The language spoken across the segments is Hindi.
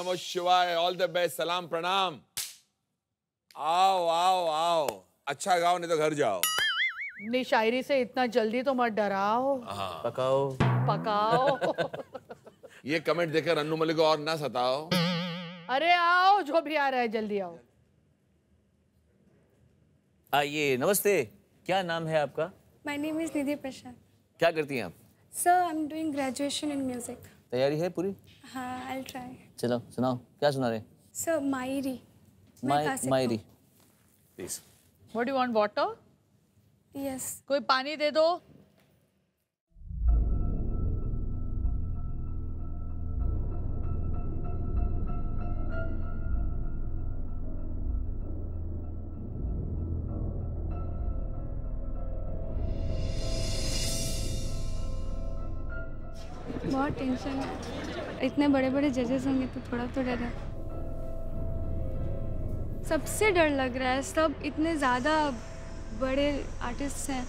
नमो शिवाय, ऑल द बेस्ट, सलाम प्रणाम। आओ आओ आओ, अच्छा गाओ नहीं तो घर जाओ। नहीं शायरी से इतना जल्दी तो मत डराओ। पकाओ पकाओ। ये कमेंट देखकर अनु मलिक को और ना सताओ। अरे आओ जो भी आ रहा है जल्दी आओ। आइए, नमस्ते, क्या नाम है आपका? My name is Nidhi Prashant. क्या करती हैं आप? Sir I am doing graduation in music. तैयारी है पूरी? हाँ, आई विल ट्राई। चलो सुनाओ, क्या सुना रहे? Sir Mayri. Mayri please. What do you want, water? Yes. कोई पानी दे दो। बहुत टेंशन है, इतने बड़े बड़े जजेस होंगे तो थोड़ा तो डर है। सबसे डर लग रहा है, सब इतने ज़्यादा बड़े आर्टिस्ट हैं।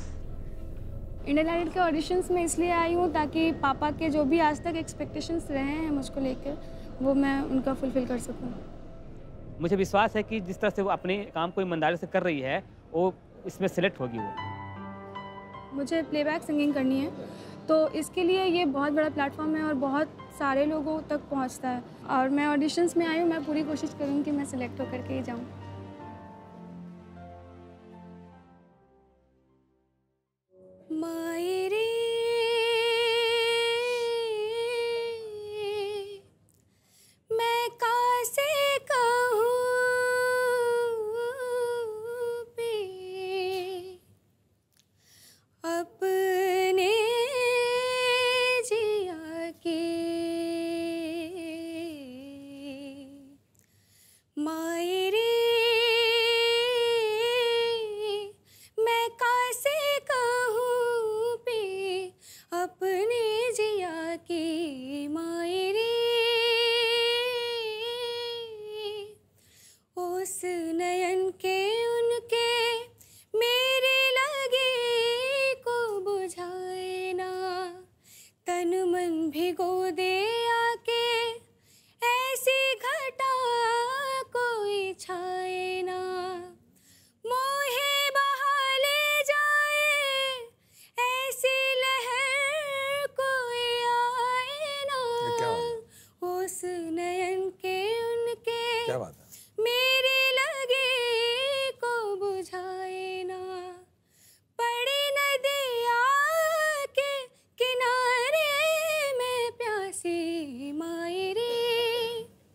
इंडियन आइडल के ऑडिशंस में इसलिए आई हूँ ताकि पापा के जो भी आज तक एक्सपेक्टेशंस रहे हैं मुझको लेकर, वो मैं उनका फुलफिल कर सकूँ। मुझे विश्वास है कि जिस तरह से वो अपने काम को ईमानदारी से कर रही है, वो इसमें सेलेक्ट होगी। वो मुझे प्लेबैक सिंगिंग करनी है, तो इसके लिए ये बहुत बड़ा प्लेटफॉर्म है और बहुत सारे लोगों तक पहुंचता है। और मैं ऑडिशंस में आई हूँ, मैं पूरी कोशिश करूँगी कि मैं सिलेक्ट होकर के ही जाऊँ।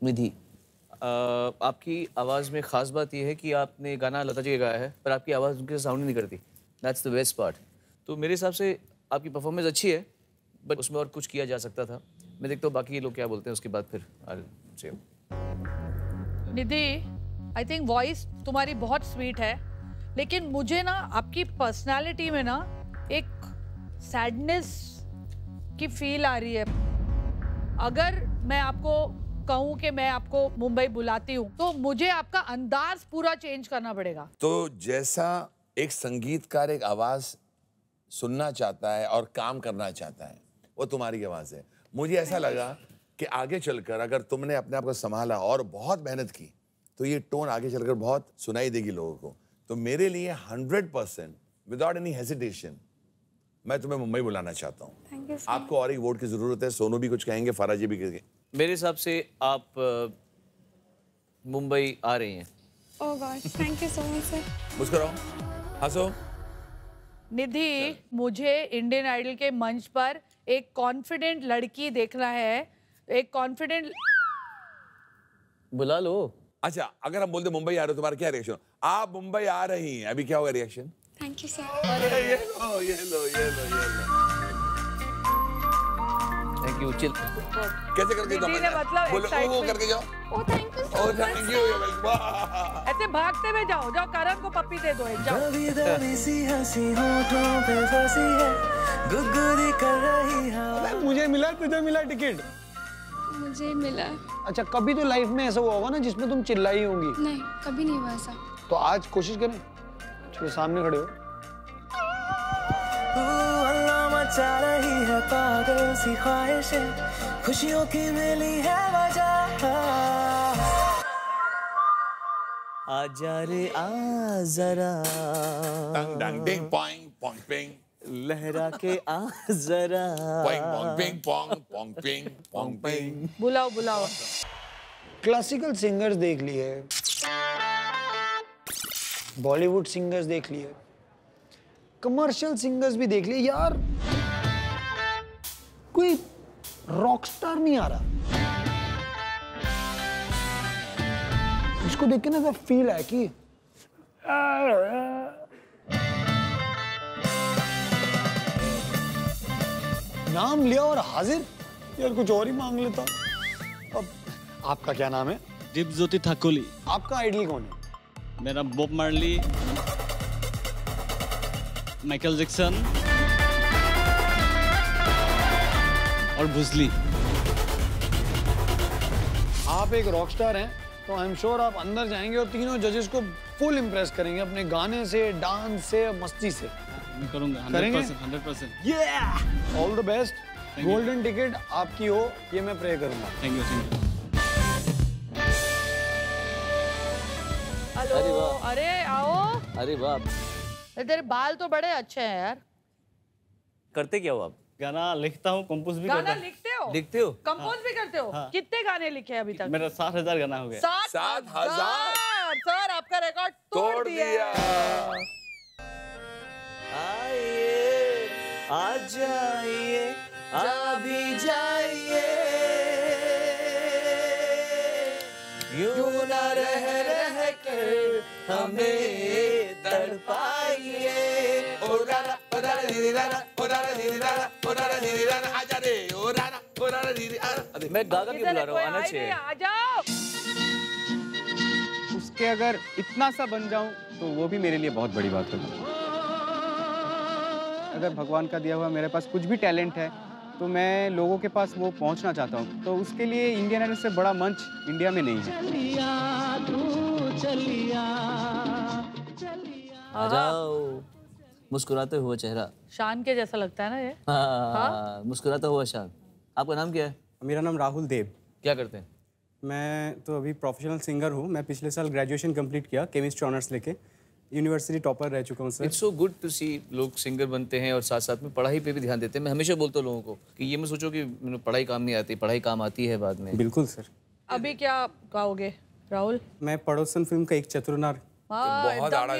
निधि, आपकी आवाज़ में ख़ास बात यह है कि आपने गाना लता जी गाया है, पर आपकी आवाज़ उनके साउंड नहीं करती। That's the best part. तो मेरे हिसाब से आपकी परफॉर्मेंस अच्छी है, बट उसमें और कुछ किया जा सकता था। मैं देखता हूँ बाकी लोग क्या बोलते हैं, उसके बाद फिर निधि, आई थिंक वॉइस तुम्हारी बहुत स्वीट है, लेकिन मुझे ना आपकी पर्सनैलिटी में ना एक सैडनेस की फील आ रही है। अगर मैं आपको कहूं कि मैं आपको मुंबई बुलाती हूं, तो मुझे आपका अंदाज पूरा चेंज करना पड़ेगा। तो जैसा एक संगीतकार एक आवाज सुनना चाहता है और काम करना चाहता है, वो तुम्हारी आवाज है। मुझे ऐसा लगा कि आगे चलकर अगर तुमने अपने आप को संभाला और बहुत मेहनत की, तो ये टोन आगे चलकर बहुत सुनाई देगी लोगों को। तो मेरे लिए 100% विदाउट एनी हेजिटेशन मैं तुम्हें मुंबई बुलाना चाहता हूँ। आपको और एक वोट की जरूरत है। सोनू भी कुछ कहेंगे, फारा जी भी कहेंगे। मेरे हिसाब से आप मुंबई आ रही हैं। Oh god, thank you so much sir. मुस्कुराओ, हंसो। निधि, मुझे इंडियन आइडल के मंच पर एक कॉन्फिडेंट लड़की देखना है, एक कॉन्फिडेंट। बुला लो। अच्छा, अगर हम बोलते मुंबई आ रहे हो, तुम्हारा क्या रिएक्शन? आप मुंबई आ रही हैं, अभी क्या होगा रिएक्शन? Thank you sir. अरे ये लो ये लो ये लो ये लो। Thank you. चिल कैसे करके जाओ, बोलो ओ करके जाओ। Oh thank you, oh thank you. वाह, ऐसे भागते हुए जाओ। जाओ करण को पप्पी दे दो एक। जाओ। अरे मुझे मिला, तुझे मिला टिकट? मुझे मिला। अच्छा, कभी तो लाइफ में ऐसा हुआ होगा ना जिसमें तुम चिल्लाई होंगी? नहीं, कभी नहीं हुआ ऐसा। तो आज कोशिश करें, सामने खड़े हो। मचा रही है पागल सी ख्वाहिशें, खुशियों की मिली है वजह। आजा रे आ जरा, डंग डंग डिंग पोंग पोंग पिंग, लहरा के आ जरा, Pong Pong ping pong Pong ping pong ping. बुलाओ बुलाओ। क्लासिकल सिंगर्स देख लिए, बॉलीवुड सिंगर्स देख लिए, कमर्शियल सिंगर्स भी देख लिए, यार कोई रॉकस्टार नहीं आ रहा। इसको देख के ना फील है कि नाम लिया और हाजिर, यार कुछ और ही मांग लेता। अब आपका क्या नाम है? दिपज्योति ठाकोली। आपका आइडल कौन है? मेरा बॉब मार्ली, माइकल जैक्सन और बुजली। आप एक रॉकस्टार हैं तो आई एम श्योर आप अंदर जाएंगे और तीनों जजेस को फुल इम्प्रेस करेंगे अपने गाने से, डांस से, मस्ती से। मैं करूंगा 100%। ये all the best, golden ticket आपकी हो ये मैं प्रे करूंगा। Thank you thank you. अरे वाह, अरे आओ, अरे बाप, तेरे बाल तो बड़े अच्छे हैं यार। करते क्या हो आप? गाना लिखता हूँ, कंपोज भी करता हूँ। लिखते हो? कंपोज भी करते हो? हाँ। कितने गाने लिखे हैं अभी तक? मेरा 7,000 गाना हो गया। 7,000 सर, आपका रिकॉर्ड तोड़ दिया। आइए आ जाइए आ भी जाइए, यूं ना रह कर हमें तड़पाइए। ओ रारा ओ रारा धीरे रारा ओ रारा धीरे रारा ओ रारा धीरे रारा, आजा रे ओ रारा धीरे रारा। मैं गागा क्यों बुला रहा हूँ, आना चाहिए। आ जाओ। उसके अगर इतना सा बन जाऊँ तो वो भी मेरे लिए बहुत बड़ी बात होगी। अगर भगवान का दिया हुआ मेरे पास कुछ भी टैलेंट है तो मैं लोगों के पास वो पहुंचना चाहता हूं, तो उसके लिए इंडियन आइडल से बड़ा मंच इंडिया में नहीं है। आ जाओ। मुस्कुराते हुआ चेहरा, शान के जैसा लगता है ना ये। हाँ, मुस्कुराता हुआ शान। आपका नाम क्या है? मेरा नाम राहुल देव। क्या करते हैं? मैं तो अभी प्रोफेशनल सिंगर हूँ। मैं पिछले साल ग्रेजुएशन कंप्लीट किया, केमिस्ट्री ऑनर्स लेके, यूनिवर्सिटी टॉपर रह चुका हूँ sir. It's so good to see लोग सिंगर बनते हैं और साथ साथ में पढ़ाई पे भी ध्यान देते हैं। मैं हमेशा बोलता हूँ लोगों को कि ये मैं सोचो कि पढ़ाई काम नहीं आती, पढ़ाई काम आती है बाद में। बिल्कुल सर। अभी क्या गाओगे राहुल? मैं पड़ोसन फिल्म का एक चतुर नार। बहुत आड़ा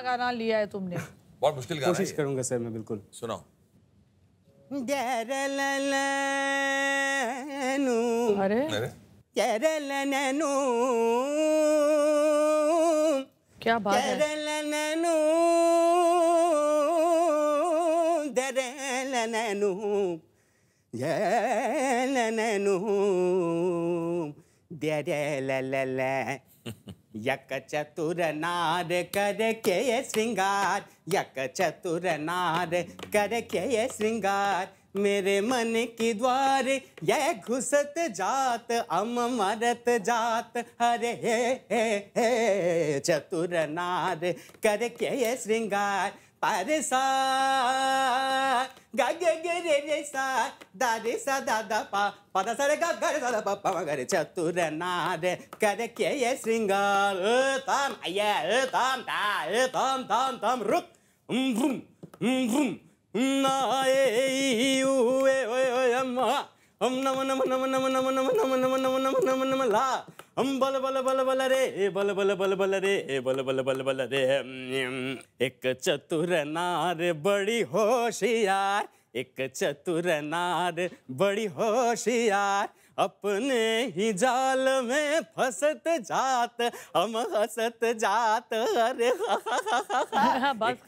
गाना लिया है तुमने, बहुत मुश्किल गाना है। कोशिश करूंगा सर मैं, बिल्कुल। सुनाओ। अरे क्या बात है। यक चतुर नार करके ये श्रृंगार, यक चतुर नार करके ये श्रृंगार, मेरे मन की द्वार यह घुसत जात, अम मरत जात, हरे हे चतुर नार करके ये श्रृंगार। पारे सा गा गे गे रे रे सा दा रे सा दा दा पा पा दा सा रे गा गा रे सा दा पा पा गा रे, चतुर नार करके ये श्रृंगार। ताम आया ताम ता ताम ताम ताम रुक उम नाए ओए ओए अम्मा हम नम नम नम नम नम नम नम नम नम नम नम ला हम बल बल बल बल रे बल बल बल बल रे बल बल बल बल रे। एक चतुर नार बड़ी होशियार, एक चतुर नार बड़ी होशियार, अपने ही जाल में फंसत जात, हम हंसत जात, अरे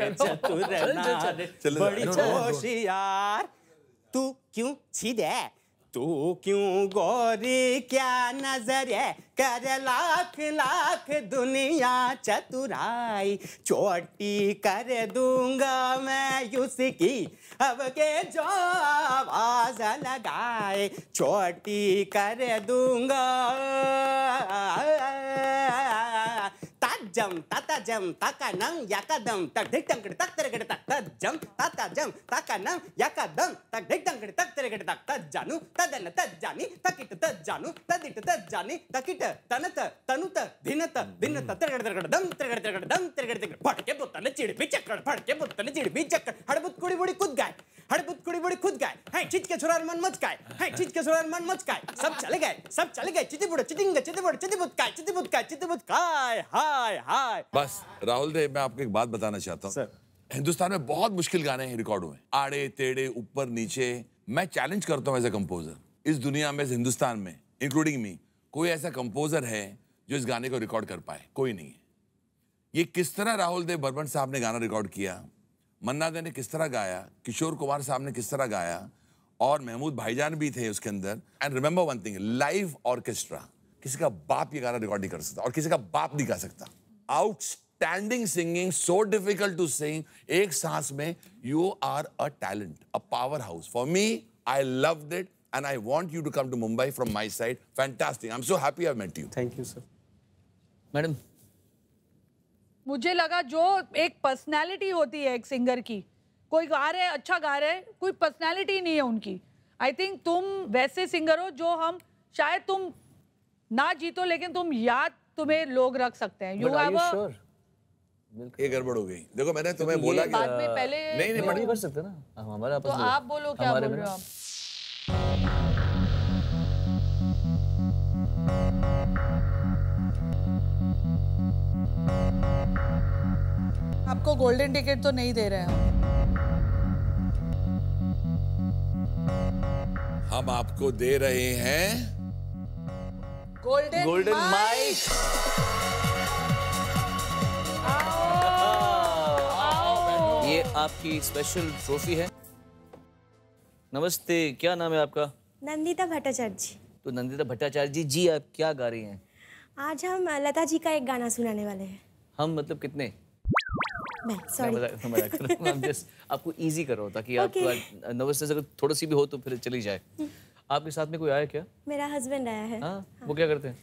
एक चतुर नार बड़ी होशियार। तू क्यों सीधे, तू क्यों गौरी, क्या नजर है, कर लाख लाख दुनिया चतुराई, चोटी कर दूंगा मैं उसकी अब के जो आवाज लगाए, चोटी कर दूंगा। jam tata jam taka nang yakadam tak dik tak tak tere tak ta jam tata jam taka nang yakadam tak dik tak tere tak ta janu tadana tajani takit ta janu tadit ta jani takit tanat tanut dinat dinat tere tere tere tere padke butane chidpi chakkad padke butane chidpi chakkad hadbut kudi budi kud gaye हड़बुत कुड़ी बुड़ी खुद गए है चित के सुरार मन मच गए है चित के सुरार मन मच गए सब चले गए चिति बुड़ चितिंग चिति बुड़ चिति बुड़ का हाय हाय हाय। बस राहुल देव मैं आपको एक बात बताना चाहता हूँ, हिंदुस्तान में बहुत मुश्किल गाने रिकॉर्ड हुए, आड़े टेढ़े ऊपर नीचे। मैं चैलेंज करता हूँ एज ए कंपोजर, इस दुनिया में हिंदुस्तान में इंक्लूडिंग मी कोई ऐसा कंपोजर है जो इस गाने को रिकॉर्ड कर पाए? कोई नहीं है। ये किस तरह राहुल देव बर्मन साहब ने गाना रिकॉर्ड किया, मन्ना दे ने किस तरह गाया, किशोर कुमार साहब ने किस तरह गाया, और महमूद भाईजान भी थे उसके अंदर। And remember one thing, live orchestra, किसी का बाप ये गाना रिकॉर्ड नहीं कर सकता और किसी का बाप नहीं गा सकता। Outstanding singing, so difficult to sing एक सांस में। You are a talent, a power house. For me I loved it and I want you to come to Mumbai from my side. Fantastic, I am so happy I have met you. Thank you sir. Madam मुझे लगा जो एक पर्सनालिटी होती है एक सिंगर की, कोई गा रहे अच्छा गा रहे, कोई पर्सनालिटी नहीं है उनकी। आई थिंक तुम वैसे सिंगर हो जो हम शायद तुम ना जीतो लेकिन तुम याद तुम्हें लोग रख सकते हैं। You have sure. ये गड़बड़ हो गई। देखो मैंने तुम्हें बोला कि बाद में पहले नहीं कर सकते ना हमारा, तो आप बोलो क्या बोल रहे हो आप। आपको गोल्डन टिकट तो नहीं दे रहे हम आपको दे रहे हैं गोल्डन माइक। ये आपकी स्पेशल ट्रॉफी है। नमस्ते, क्या नाम है आपका? नंदिता भट्टाचार्य। तो नंदिता भट्टाचार्य जी आप क्या गा रही हैं? आज हम लता जी का एक गाना सुनाने वाले हैं। हम मतलब कितने? सॉरी आपको इजी कर रहा हूं ताकि आपको नर्वसनेस अगर थोड़ी सी भी हो तो फिर चली जाए। आपके साथ में कोई आया क्या? मेरा हस्बैंड आया है। वो क्या करते हैं?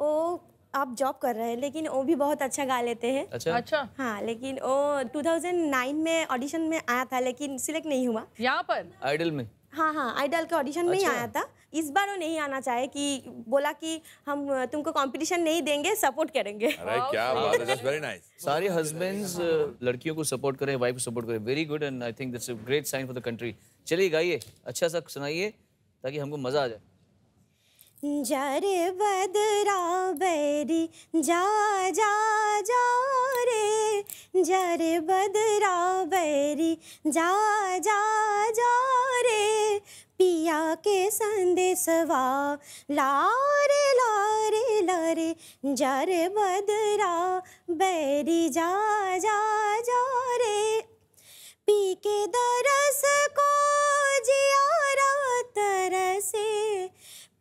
वो आप जॉब कर रहे हैं लेकिन वो भी बहुत अच्छा गा लेते हैं। अच्छा। हाँ लेकिन वो 2009 में ऑडिशन में आया था लेकिन सिलेक्ट नहीं हुआ यहाँ पर आइडल में। हाँ हाँ आइडल के ऑडिशन में ही आया था। इस बार वो नहीं आना चाहे कि बोला कि हम तुमको कंपटीशन नहीं देंगे, सपोर्ट करेंगे। अरे क्या बात है, दैट्स वेरी नाइस। सारे हस्बैंड्स लड़कियों को सपोर्ट करें, वाइफ को सपोर्ट करें। Very good and I think that's a great sign for the country. चलिए गाइए, अच्छा सा सुनाइए ताकि हमको मजा आ जाए। जा रे बदरा बैरी जा जा जा रे, जा रे बदरा बैरी जा जा जा रे, पिया के संदेशवा लारे लारे लारे, जा रे बदरा बैरी जा जा जा रे, पी के दरस को जियारा तरसे,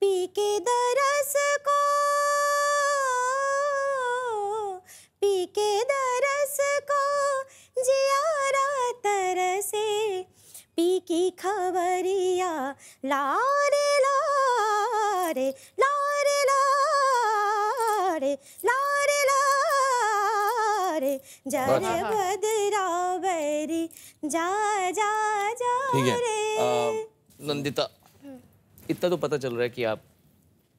पी के दरस को, पी के दरस को जियारा तरसे, पी की खबरिया लारे लारे लारे लारे लारे लारे, जा रे बदरा बैरी जा जा जा रे। नंदिता इतना तो पता चल रहा है कि आप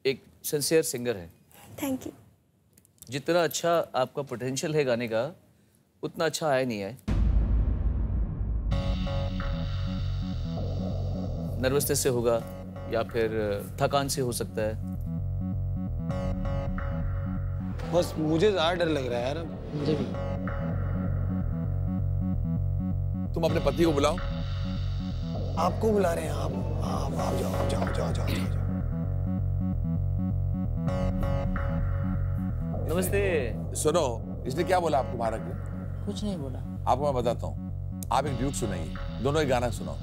एक सिंसियर सिंगर हैं। Thank you. जितना अच्छा आपका पोटेंशियल है गाने का उतना अच्छा आया नहीं है। नर्वसनेस से होगा या फिर थकान से हो सकता है। बस मुझे ज़्यादा डर लग रहा है यार। मुझे भी। तुम अपने पति को बुलाओ। आपको बुला रहे हैं आप जाओ आप जाओ जाओ जाओ जाओ। नमस्ते। सुनो, इसने क्या बोला आपको भारत में? कुछ नहीं बोला। आपको मैं बताता हूँ, आप एक ड्यूट सुनाइए, दोनों एक गाना सुनाओ।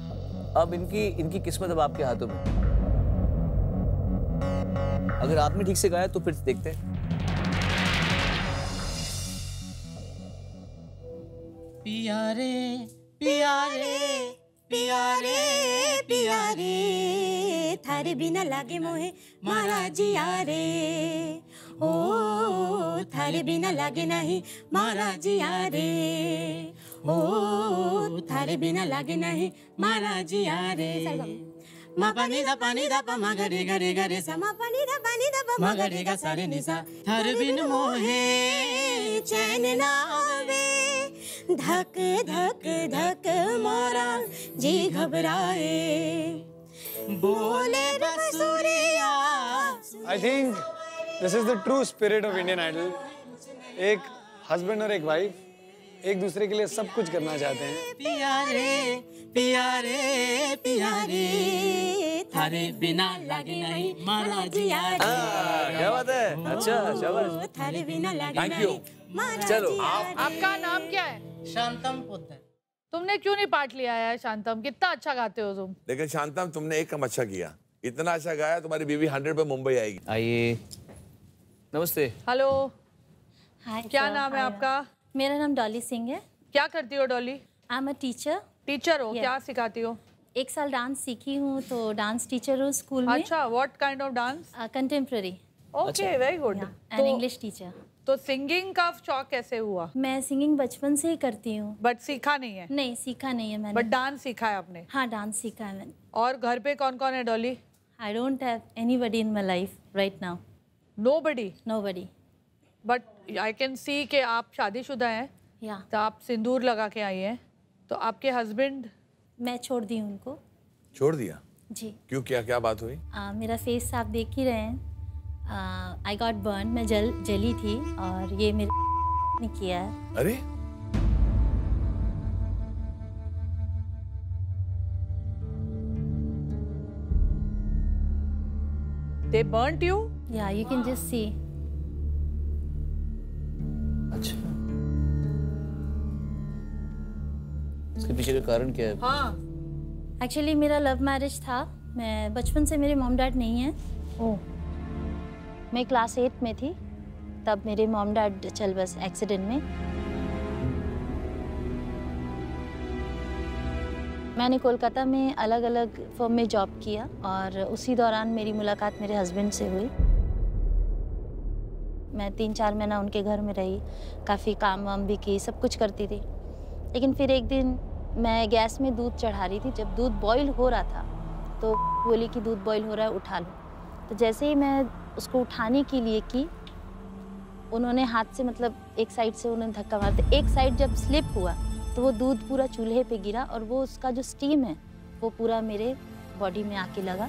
अब इनकी किस्मत अब आपके हाथों में। अगर आपने ठीक से गाया तो फिर देखते हैं। पिया रे पिया रे पिया रे पिया रे, थारे बिना लागे मोहे मारा जिया रे, ओ थारे बिना लागे नहीं मारा जिया रे, ओ थारे बिना लागे नहीं मारा जिया रे। मा पानी दा पानी दा पा मा गा रे गा रे गा रे सा, मा पानी दा पा मा गा रे गा सा रे नि सा। थारे बिन मोहे चैन ना आवे, धक धक धक मोरा जी घबराए, बोले बसुरिया। I think this is the true spirit of Indian Idol. एक हस्बैंड और एक वाइफ एक दूसरे के लिए सब कुछ करना चाहते हैं। पिया रे पिया रे पिया रे, थारे बिना लागे नहीं मारा जिया रे। क्या बात है, अच्छा शाबाश। थारे बिना लागे नहीं। Thank you. चलो आपका नाम क्या है? शांतम पुत्र। तुमने क्यों नहीं पार्ट लिया है शांतम? कितना अच्छा गाते हो तुम। लेकिन शांतम तुमने एक काम अच्छा किया, इतना अच्छा गाया तुम्हारी बीवी 100 पे मुंबई आएगी। आइए, नमस्ते। हेलो, क्या नाम है आपका? मेरा नाम डॉली सिंह है। क्या करती हो Dolly? I am a teacher. Teacher हो? क्या सिखाती हो? 1 साल डांस सीखी हूँ तो डांस टीचर हूँ स्कूल में। अच्छा, what kind of dance? Contemporary. Okay, very good. And English teacher. तो सिंगिंग का शौक कैसे हुआ? मैं सिंगिंग बचपन से ही करती हूँ। बट सीखा नहीं है? नहीं, सीखा नहीं है मैंने। बट डांस सीखा है आपने? हाँ, डांस सीखा है मैंने। और घर पे कौन कौन है Dolly? I don't have anybody in my life right now. Nobody? Nobody. But I can see कि आप शादीशुदा हैं। या तो आप सिंदूर लगा के आई हैं, तो आपके हस्बैंड? मैं छोड़ दी उनको। छोड़ दिया जी? क्यों, क्या क्या बात हुई? मेरा फेस आप देख ही रहे हैं, आई गॉट बर्न, मैं जली थी और ये मेरे ने किया है। अरे They burnt you? Yeah, you can just see. इसके पीछे का कारण क्या है? हाँ, एक्चुअली मेरा लव मैरिज था। मैं बचपन से, मेरे मॉम डैड नहीं है। ओह। मैं क्लास 8 में थी तब मेरे मॉम डैड चल बस एक्सीडेंट में। मैंने कोलकाता में अलग अलग फर्म में जॉब किया और उसी दौरान मेरी मुलाकात मेरे हस्बैंड से हुई। मैं 3-4 महीना उनके घर में रही, काफ़ी काम वाम भी की, सब कुछ करती थी। लेकिन फिर एक दिन मैं गैस में दूध चढ़ा रही थी, जब दूध बॉईल हो रहा था तो बोली कि दूध बॉईल हो रहा है, उठा लो। तो जैसे ही मैं उसको उठाने के लिए की, उन्होंने हाथ से, मतलब एक साइड से उन्होंने धक्का मारा था। एक साइड जब स्लिप हुआ तो वो दूध पूरा चूल्हे पे गिरा और वो उसका जो स्टीम है वो पूरा मेरे बॉडी में आके लगा।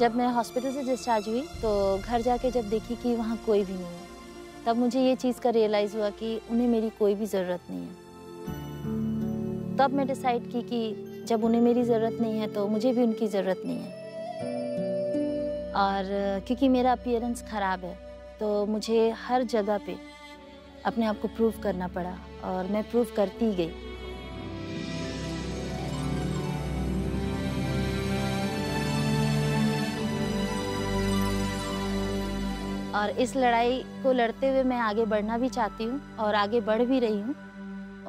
जब मैं हॉस्पिटल से डिस्चार्ज हुई तो घर जाके जब देखी कि वहाँ कोई भी नहीं है, तब मुझे ये चीज़ का रियलाइज़ हुआ कि उन्हें मेरी कोई भी ज़रूरत नहीं है। तब मैं डिसाइड की कि जब उन्हें मेरी ज़रूरत नहीं है तो मुझे भी उनकी ज़रूरत नहीं है। और क्योंकि मेरा अपीयरेंस ख़राब है तो मुझे हर जगह पे अपने आप को प्रूव करना पड़ा और मैं प्रूव करती गई। और इस लड़ाई को लड़ते हुए मैं आगे बढ़ना भी चाहती हूँ और आगे बढ़ भी रही हूँ।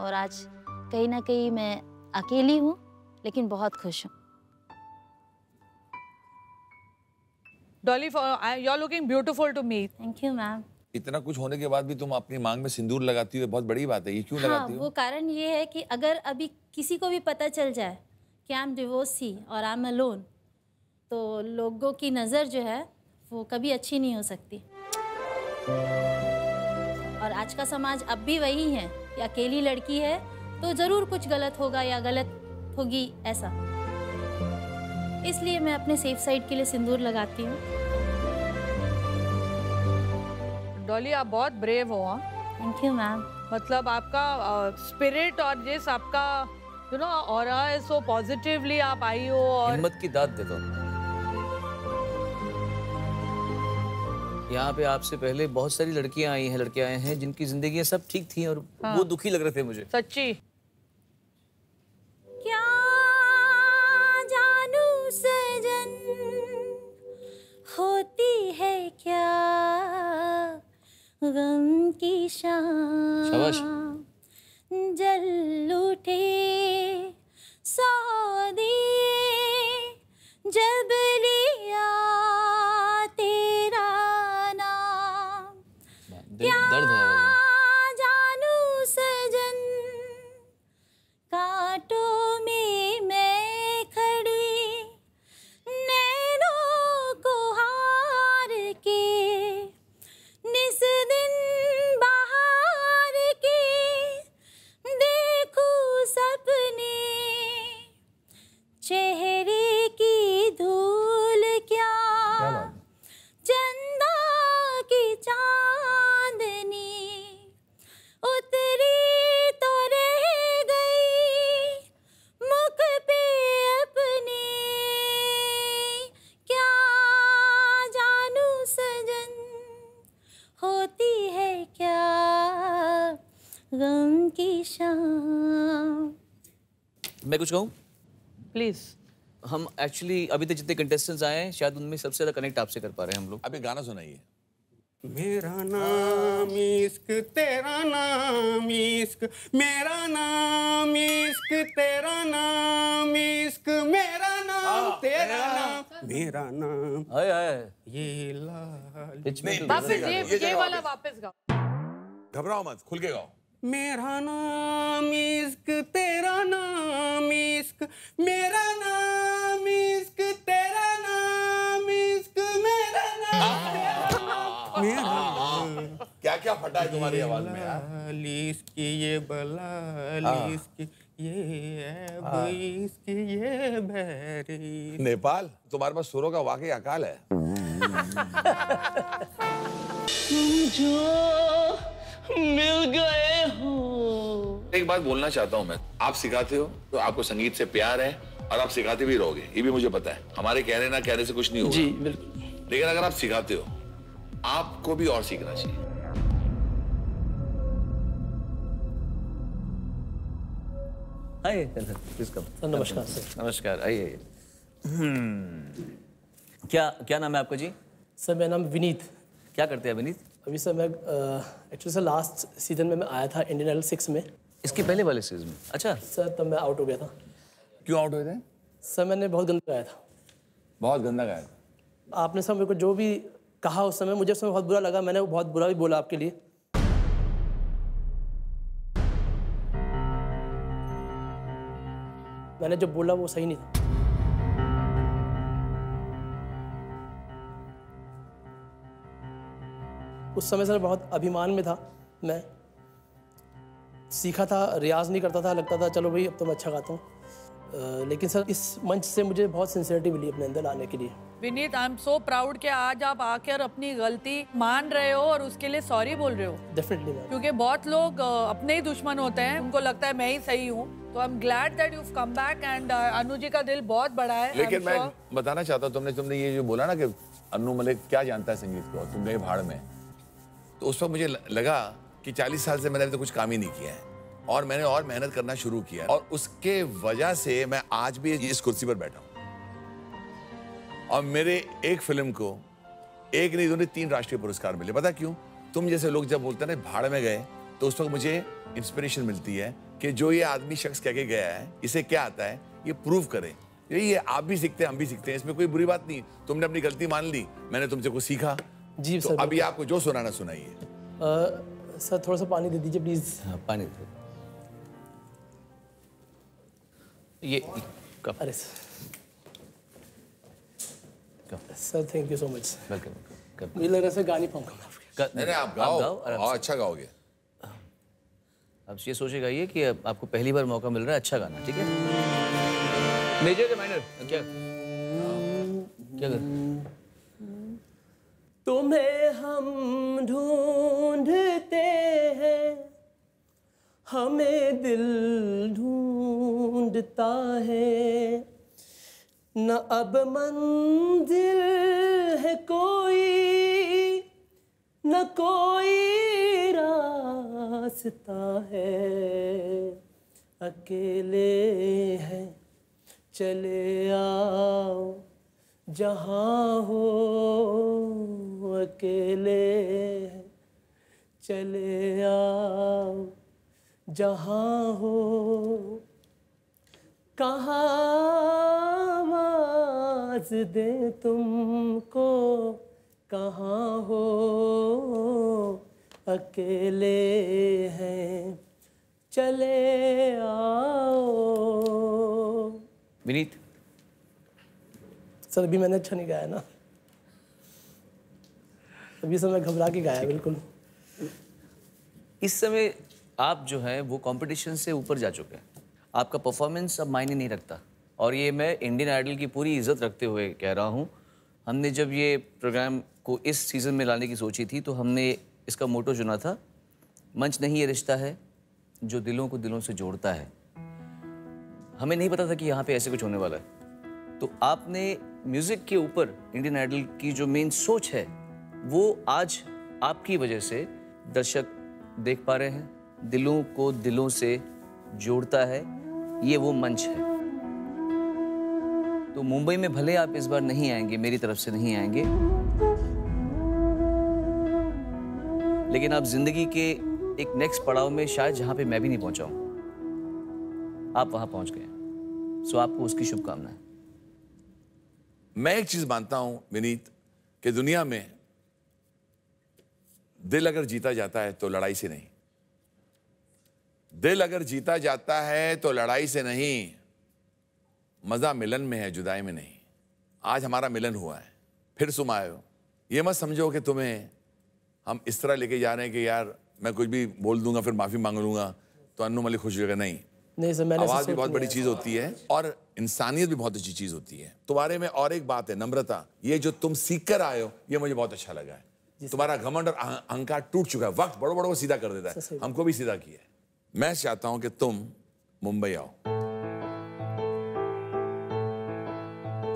और आज कहीं ना कहीं मैं अकेली हूँ लेकिन बहुत खुश हूँ। Dolly, you are looking beautiful to me. Thank you ma'am. इतना कुछ होने के बाद भी तुम अपनी मांग में सिंदूर लगाती हो, बहुत बड़ी बात है। ये क्यों लगाती हो? वो कारण ये है कि अगर अभी किसी को भी पता चल जाए कि आई एम डिवोर्सी और आई एम अलोन, तो लोगों की नज़र जो है वो कभी अच्छी नहीं हो सकती। और आज का समाज अब भी वही है कि अकेली लड़की है तो जरूर कुछ गलत होगा या गलत होगी, ऐसा। इसलिए मैं अपने सेफ साइड के लिए सिंदूर लगाती हूँ। डॉली, आप बहुत ब्रेव हो। Thank you ma'am. मतलब आपका स्पिरिट और जिस आपका यू नो ऑरा है, सो पॉजिटिवली आप आई हो और हिम्मत की दाद दे दो। यहाँ पे आपसे पहले बहुत सारी लड़कियाँ आई हैं, लड़के आए हैं जिनकी जिंदगी सब ठीक थी और हाँ। वो दुखी लग रहे थे मुझे, सच्ची। क्या जानू सजन होती है क्या गम की शाम जल उठे सौ दिए जब लिया तेरा नाम। क्या जानू सजन कांटों में मैं खड़ी नैनों को हार के निस दिन बाहर के देखूं सपने चेहरे की धूल क्या चंदा की चांदनी उतरी तो रह गई मुख पे अपने। क्या जानू सजन होती है क्या गम की शाम। मैं कुछ कहूँ प्लीज। हम एक्चुअली अभी तक जितने कंटेस्टेंट्स आए हैं शायद उनमें सबसे ज़्यादा कनेक्ट आपसे कर पा रहे हैं हम लोग। अभी गाना सुनाइए। मेरा नाम इश्क तेरा नाम इश्क मेरा नाम इश्क तेरा नाम इश्क मेरा नाम तेरा नाम मेरा नाम हाय हाय ये लाल। ये वाला वापस गाओ। घबराओ मत, खुल के गाओ। मेरा नाम इश्क तेरा नाम इश्क तेरा नाम इश्क मेरा नाम मेरा। क्या क्या फटा है तुम्हारी आवाज में यार। इसकी ये बला इसकी ये इसकी ये बहरी। नेपाल तुम्हारे पास सुरों का वाकई अकाल है। जो मिल गए हो। एक बात बोलना चाहता हूँ मैं, आप सिखाते हो तो आपको संगीत से प्यार है और आप सिखाते भी रहोगे, ये भी मुझे पता है। हमारे कहने ना कहने से कुछ नहीं होगा जी, बिल्कुल। लेकिन अगर आप सिखाते हो आपको भी और सीखना चाहिए। आइए सर, नमस्कार सर। नमस्कार, आइए। क्या क्या नाम है आपका जी? सर मेरा नाम विनीत। क्या करते हैं विनीत? अभी सर मैं एक्चुअली सर लास्ट सीजन में मैं आया था इंडियन आइडल 6 में। इसके पहले वाले सीजन में? अच्छा सर, तब मैं आउट हो गया था। क्यों आउट हो गए थे? सर मैंने बहुत गंदा गाया था। बहुत गंदा गाया था आपने सर। मेरे को जो भी कहा उस समय मुझे उसमें बहुत बुरा लगा। मैंने बहुत बुरा भी बोला आपके लिए। मैंने जो बोला वो सही नहीं था। उस समय सर बहुत अभिमान में था। मैं सीखा था, रियाज नहीं करता था। लगता था चलो भाई अब तो मैं अच्छा गाता हूँ। लेकिन सर इस मंच से मुझे बहुत सिंसियरिटी मिली अपने अंदर लाने के लिए। Vineet I am so proud कि आज आप आकर अपनी गलती मान रहे हो और उसके लिए सॉरी बोल रहे हो। डेफिनेटली मैम, क्योंकि बहुत लोग अपने ही दुश्मन होते हैं, उनको लगता है मैं ही सही हूँ। तो I am glad that you come back and Anu ji का दिल बहुत बड़ा है। लेकिन मैं बताना चाहता हूँ, तुमने ये जो बोला ना कि अनु मलिक क्या जानता है संगीत को, तुम गए भाड़ में, तो उस वक्त मुझे लगा कि 40 साल से मैंने अभी तो कुछ काम ही नहीं किया है और मैंने और मेहनत करना शुरू किया और उसके वजह से मैं आज भी इस कुर्सी पर बैठा हूँ। और मेरे एक फिल्म को एक नहीं 2 नहीं 3 राष्ट्रीय पुरस्कार मिले। पता क्यों? तुम जैसे लोग जब बोलते हैं ना भाड़ में गए, तो उस वक्त मुझे इंस्पिरेशन मिलती है कि जो ये आदमी शख्स कह के गया है इसे क्या आता है ये प्रूव करें। यही है, आप भी सीखते हैं हम भी सीखते हैं, इसमें कोई बुरी बात नहीं। तुमने अपनी गलती मान ली, मैंने तुमसे कुछ सीखा जी। तो सर अभी आपको जो सुनाना सुनाइए। सर थोड़ा सा पानी दे दीजिए प्लीज। हाँ, पानी दे। ये कप। अरे sir thank you so much. Welcome. मुझे लग रहा है सर गा नहीं पाऊंगा। नहीं आप गाओ और अच्छा गाओगे। अब ये सोचे गाइए कि आपको पहली बार मौका मिल रहा है अच्छा गाना। ठीक है, मेजर या माइनर? क्या क्या कर तुम्हें हम ढूंढते हैं हमें दिल ढूंढता है न अब मंजिल है कोई न कोई रास्ता है अकेले हैं चले आओ जहाँ हो अकेले चले आओ जहाँ हो कहाँ आवाज दे तुमको, कहाँ हो अकेले हैं चले आओ। विनीत सर अभी मैंने अच्छा नहीं गाया ना, अभी सर मैं घबरा के गाया बिल्कुल। इस समय आप जो हैं वो कंपटीशन से ऊपर जा चुके हैं, आपका परफॉर्मेंस अब मायने नहीं रखता। और ये मैं इंडियन आइडल की पूरी इज्जत रखते हुए कह रहा हूँ, हमने जब ये प्रोग्राम को इस सीज़न में लाने की सोची थी तो हमने इसका मोटो चुना था, मंच नहीं ये रिश्ता है जो दिलों को दिलों से जोड़ता है। हमें नहीं पता था कि यहाँ पे ऐसे कुछ होने वाला है। तो आपने म्यूज़िक के ऊपर इंडियन आइडल की जो मेन सोच है वो आज आपकी वजह से दर्शक देख पा रहे हैं, दिलों को दिलों से जोड़ता है, ये वो मंच है। तो मुंबई में भले आप इस बार नहीं आएंगे, मेरी तरफ से नहीं आएंगे, लेकिन आप जिंदगी के एक नेक्स्ट पड़ाव में शायद जहाँ पे मैं भी नहीं पहुँचा हूँ आप वहाँ पहुँच गए, सो आपको उसकी शुभकामनाएं। मैं एक चीज़ मानता हूँ विनीत कि दुनिया में दिल अगर जीता जाता है तो लड़ाई से नहीं, दिल अगर जीता जाता है तो लड़ाई से नहीं, मज़ा मिलन में है जुदाई में नहीं। आज हमारा मिलन हुआ है, फिर तुम आए हो, ये मत समझो कि तुम्हें हम इस तरह लेके जा रहे हैं कि यार मैं कुछ भी बोल दूंगा फिर माफ़ी मांग लूंगा तो अन्नू मलिक खुश होगा, नहीं नहीं सर। मैंने आवाज़ भी बहुत बड़ी चीज़ होती है और इंसानियत भी बहुत अच्छी चीज़ होती है तुम्हारे में। और एक बात है नम्रता, ये जो तुम सीख कर आए हो ये मुझे बहुत अच्छा लगा है। तुम्हारा घमंड और अहंकार टूट चुका है, वक्त बड़ो बड़ो सीधा कर देता है, हमको भी सीधा किया है। मैं चाहता हूं कि तुम मुंबई आओ।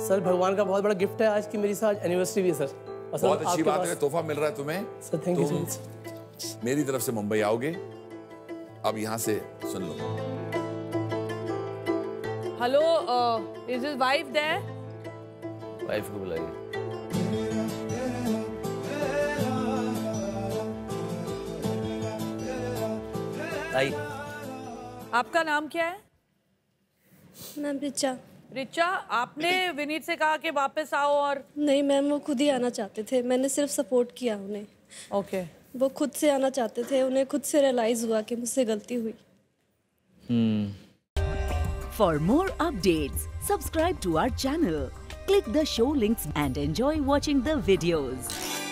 सर भगवान का बहुत बड़ा गिफ्ट है आज की, मेरी साथ एनिवर्सरी भी है सर, बहुत अच्छी बात है, तोहफा मिल रहा है तुम्हें सर, थैंक यू सर। मेरी तरफ से मुंबई आओगे, अब यहाँ से सुन लो। Hello is his wife there? Wife को बुलाइए। आपका नाम क्या है? मैम रिचा। रिचा, आपने विनीत से कहा कि वापस आओ? और नहीं मैम, वो खुद ही आना चाहते थे, मैंने सिर्फ सपोर्ट किया उन्हें। ओके वो खुद से आना चाहते थे, उन्हें खुद से रियलाइज हुआ कि मुझसे गलती हुई। For more updates subscribe to our channel, click the show links and enjoy watching the videos.